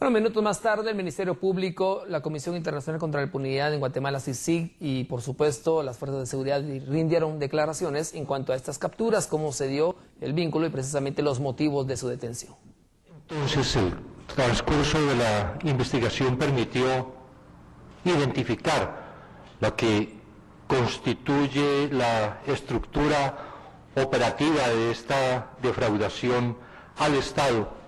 Bueno, minutos más tarde, el Ministerio Público, la Comisión Internacional contra la Impunidad en Guatemala, CICIG, y por supuesto las fuerzas de seguridad rindieron declaraciones en cuanto a estas capturas, cómo se dio el vínculo y precisamente los motivos de su detención. Entonces, el transcurso de la investigación permitió identificar lo que constituye la estructura operativa de esta defraudación al Estado,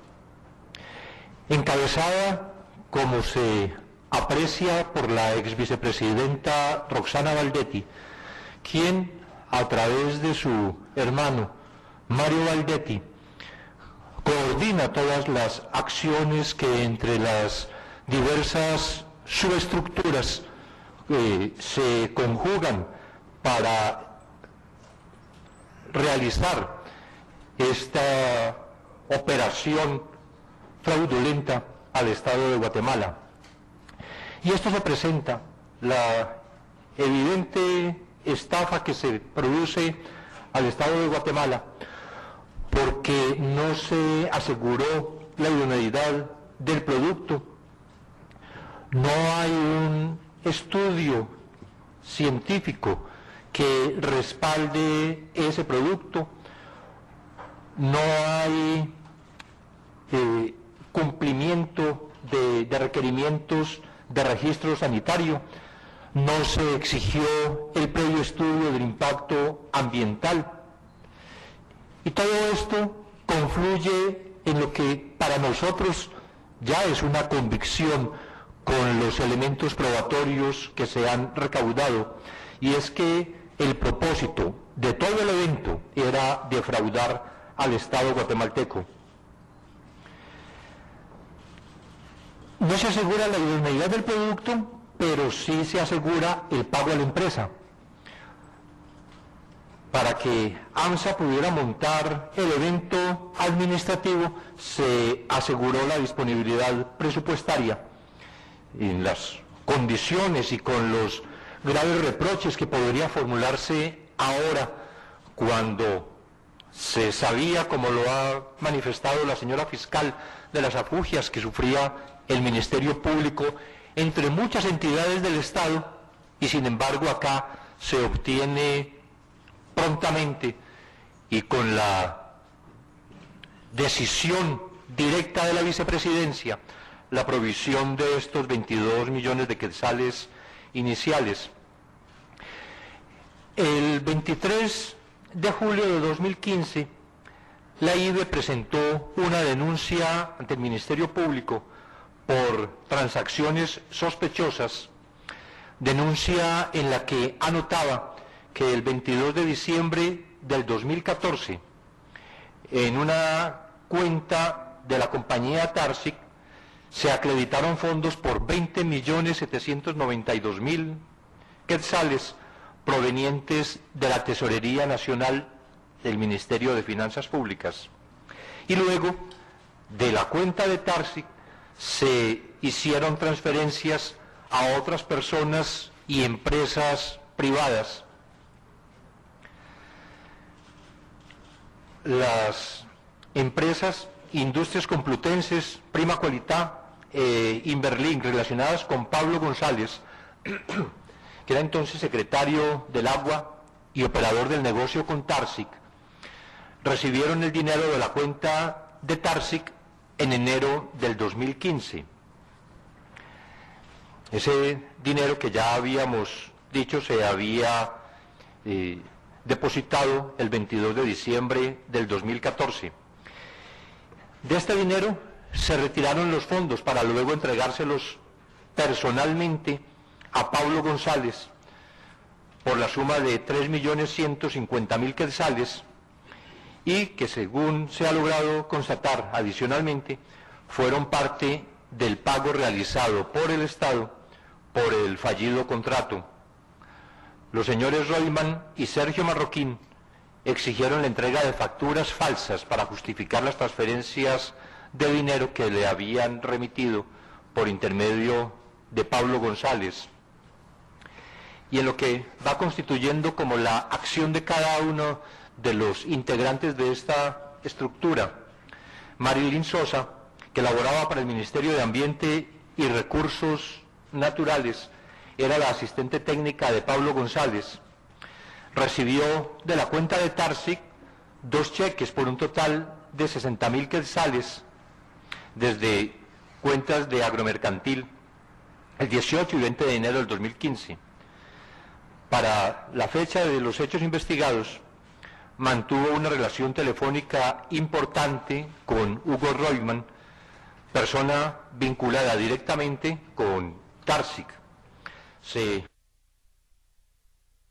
encabezada, como se aprecia, por la exvicepresidenta Roxana Baldetti, quien, a través de su hermano Mario Baldetti, coordina todas las acciones que entre las diversas subestructuras se conjugan para realizar esta operación fraudulenta al Estado de Guatemala. Y esto se presenta la evidente estafa que se produce al Estado de Guatemala porque no se aseguró la idoneidad del producto. No hay un estudio científico que respalde ese producto. No hay cumplimiento de requerimientos de registro sanitario, no se exigió el previo estudio del impacto ambiental. Y todo esto confluye en lo que para nosotros ya es una convicción con los elementos probatorios que se han recaudado, y es que el propósito de todo el evento era defraudar al Estado guatemalteco. No se asegura la idoneidad del producto, pero sí se asegura el pago a la empresa. Para que AMSA pudiera montar el evento administrativo, se aseguró la disponibilidad presupuestaria. En las condiciones y con los graves reproches que podría formularse ahora, cuando se sabía, como lo ha manifestado la señora fiscal, de las afugias que sufría el Ministerio Público, entre muchas entidades del Estado, y sin embargo acá se obtiene prontamente y con la decisión directa de la vicepresidencia la provisión de estos 22 millones de quetzales iniciales. El 23 de julio de 2015, la IBE presentó una denuncia ante el Ministerio Público por transacciones sospechosas, denuncia en la que anotaba que el 22 de diciembre del 2014, en una cuenta de la compañía Tarsic, se acreditaron fondos por 20.792.000 quetzales provenientes de la Tesorería Nacional del Ministerio de Finanzas Públicas. Y luego, de la cuenta de Tarsic, se hicieron transferencias a otras personas y empresas privadas. Las empresas Industrias Complutenses Prima Qualità en Berlín, relacionadas con Pablo González, que era entonces secretario del Agua y operador del negocio con Tarsic, recibieron el dinero de la cuenta de Tarsic en enero del 2015. Ese dinero, que ya habíamos dicho, se había depositado el 22 de diciembre del 2014. De este dinero se retiraron los fondos para luego entregárselos personalmente a Pablo González por la suma de 3.150.000 quetzales, y que, según se ha logrado constatar adicionalmente, fueron parte del pago realizado por el Estado por el fallido contrato. Los señores Roitman y Sergio Marroquín exigieron la entrega de facturas falsas para justificar las transferencias de dinero que le habían remitido por intermedio de Pablo González. Y en lo que va constituyendo como la acción de cada uno de los integrantes de esta estructura, Marilyn Sosa, que elaboraba para el Ministerio de Ambiente y Recursos Naturales. Era la asistente técnica de Pablo González. Recibió de la cuenta de Tarsic dos cheques por un total de 60.000 quetzales desde cuentas de Agromercantil el 18 y 20 de enero del 2015. Para la fecha de los hechos investigados, mantuvo una relación telefónica importante con Hugo Roitman, persona vinculada directamente con Tarsic. Se